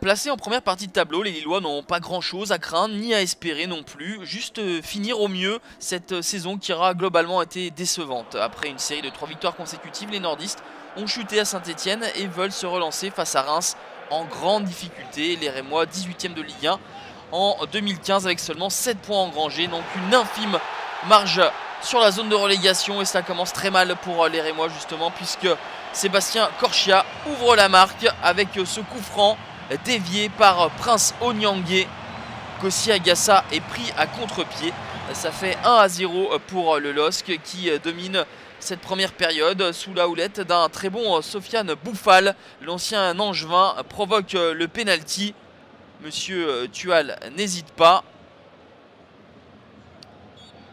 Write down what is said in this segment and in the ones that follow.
Placés en première partie de tableau, les Lillois n'ont pas grand chose à craindre ni à espérer non plus, juste finir au mieux cette saison qui aura globalement été décevante. Après une série de 3 victoires consécutives, les nordistes ont chuté à Saint-Etienne et veulent se relancer face à Reims en grande difficulté. Les Rémois 18e de Ligue 1 en 2015 avec seulement 7 points engrangés, donc une infime marge sur la zone de relégation, et cela commence très mal pour les Rémois justement, puisque Sébastien Corchia ouvre la marque avec ce coup franc dévié par Prince Onyangue. Kossi Agassa est pris à contre-pied. Ça fait 1-0 pour le LOSC qui domine cette première période sous la houlette d'un très bon Sofiane Boufal. L'ancien Angevin provoque le pénalty. Monsieur Tual n'hésite pas.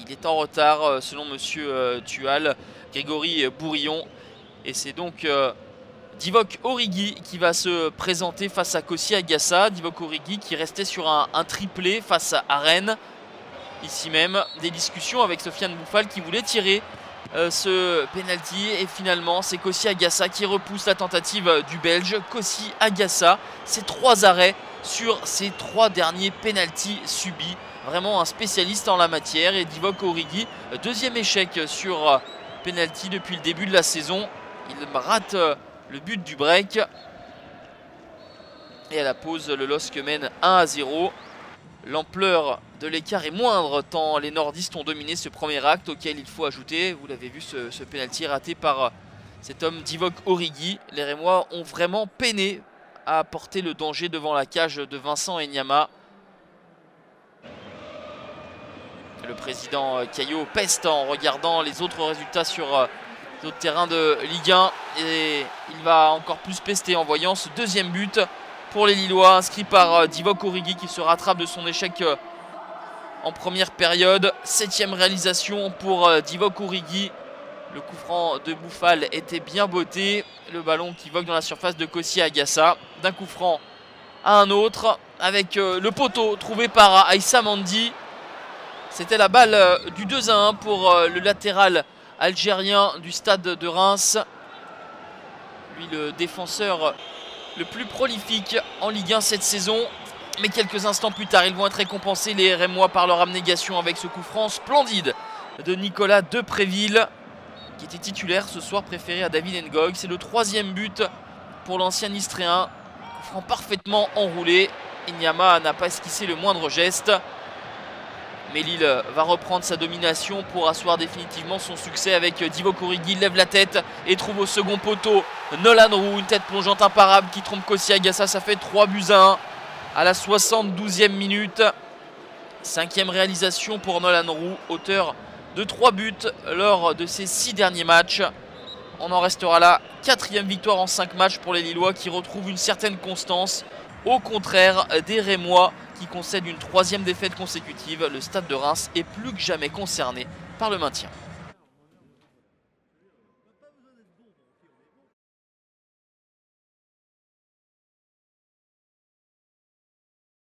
Il est en retard selon Monsieur Tual, Grégory Bourillon. Et c'est donc Divock Origi qui va se présenter face à Kossi Agassa. Divock Origi qui restait sur un triplé face à Rennes. Ici même, des discussions avec Sofiane Boufal qui voulait tirer ce penalty. Et finalement, c'est Kossi Agassa qui repousse la tentative du Belge. Kossi Agassa, ses 3 arrêts sur ses 3 derniers penalty subis. Vraiment un spécialiste en la matière. Et Divock Origi, deuxième échec sur penalty depuis le début de la saison. Il rate le but du break. Et à la pause, le LOSC mène 1-0. L'ampleur de l'écart est moindre tant les nordistes ont dominé ce premier acte, auquel il faut ajouter, vous l'avez vu, ce pénalty raté par cet homme Divock Origi. Les Rémois ont vraiment peiné à porter le danger devant la cage de Vincent Enyeama. Le président Caillot peste en regardant les autres résultats sur les autres terrains de Ligue 1, et il va encore plus pester en voyant ce deuxième but pour les Lillois, inscrit par Divock Origi qui se rattrape de son échec en première période. 7e réalisation pour Divock Origi. Le coup franc de Boufal était bien botté. Le ballon qui vogue dans la surface de Kossi Agassa. D'un coup franc à un autre avec le poteau trouvé par Aïssa Mandi. C'était la balle du 2-1 pour le latéral algérien du Stade de Reims. Lui, le défenseur le plus prolifique en Ligue 1 cette saison. Mais quelques instants plus tard, ils vont être récompensés, les Rémois, par leur abnégation avec ce coup franc splendide de Nicolas Depréville, qui était titulaire ce soir, préféré à David Ngog. C'est le 3e but pour l'ancien Istréen. Coup franc parfaitement enroulé. Enyeama n'a pas esquissé le moindre geste. Mais Lille va reprendre sa domination pour asseoir définitivement son succès avec Divock Origi. Il lève la tête et trouve au second poteau Nolan Roux. Une tête plongeante imparable qui trompe Kossi Agassa. Ça fait 3-1 à la 72e minute. 5e réalisation pour Nolan Roux, auteur de 3 buts lors de ses 6 derniers matchs. On en restera là. 4e victoire en 5 matchs pour les Lillois qui retrouvent une certaine constance. Au contraire des Rémois qui concèdent une 3e défaite consécutive, le Stade de Reims est plus que jamais concerné par le maintien.